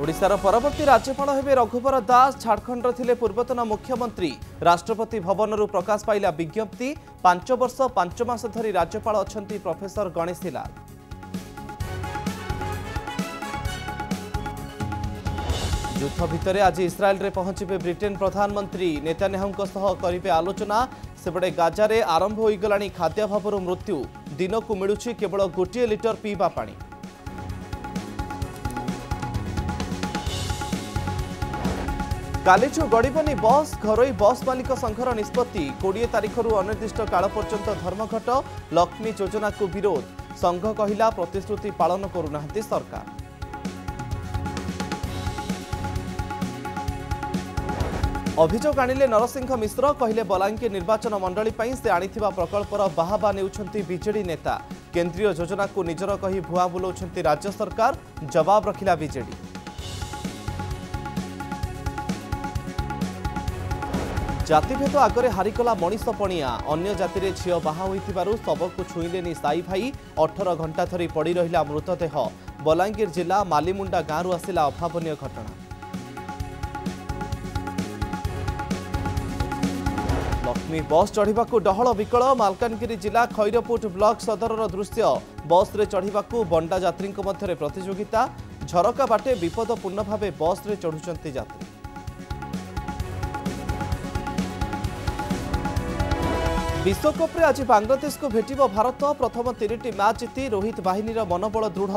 ओडिशार परवर्ती राज्यपाल हेबे रघुवर दास। झारखंडर थिले पूर्वतन मुख्यमंत्री। राष्ट्रपति भवनरु प्रकाश पाइला विज्ञप्ति। 5 वर्ष 5 मास धरी राज्यपाल अछंती प्रोफेसर गणेशी लाल। युद्ध भितर आज इस्राएल पहुंचे ब्रिटेन प्रधानमंत्री। नेतान्याहूंक सह करिबे आलोचना। सेपटे गाजारे आरंभ हो गलानी खाद्याभावर मृत्यु। दिनकू मिलुछि केवल गोटे लिटर पीवा पानी। कालीजु गड़बनी बस। घरोई बस मालिक संघर निष्पत्ति। 20 तारिखर अनिर्दिष्ट काल पर्यंत धर्मघट। लक्ष्मी योजना को विरोध। संघ कहला प्रतिश्रुति पालन करुना सरकार। अभियोग आनिले नरसिंह मिश्र। कहले बलांगीर निर्वाचन मंडली से आणिथिबा प्रकल्पर बाहाबा नेउछंती बीजेडी नेता। केंद्रीय योजना को निजर कही भुआ बुलाउछंती राज्य सरकार। जवाब रखिला बीजेडी। जातिभेद आगे हारिकला मनीष पणिया। अन्य जातिर झील बाहा शबक छुईले साई भाई। 18 घंटा धरी पड़ रहा मृतदेह। बलांगीर जिला मालीमुंडा गांव आसिला अभावन घटना। लक्ष्मी बस चढ़ा डहल विकल। मालकानगिरी जिला खैरपुट ब्लक सदरर दृश्य। बस रे चढ़ा बंडा यात्री मध्य प्रतिजोगिता। झरका बाटे विपदपूर्ण भाव बस रे चढ़ुचंती यात्री। विश्वकप्रे आज बांग्लादेश को भेट भारत। प्रथम 3टी मैच जीति रोहित बाहिनीर मनोबल दृढ़।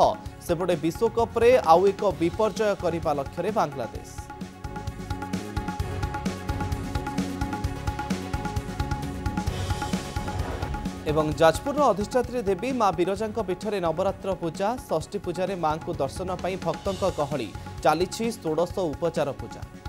सेपटे विश्वकप्रे आउ एक विपर्जय करने लक्ष्य बांग्लादेश। एवं जाजपुर अधिष्ठात्री देवी मां विरजा पीठ में नवरात्र पूजा। षष्ठी पूजा मां को दर्शन पर भक्तों गहली। 416 उपचार पूजा।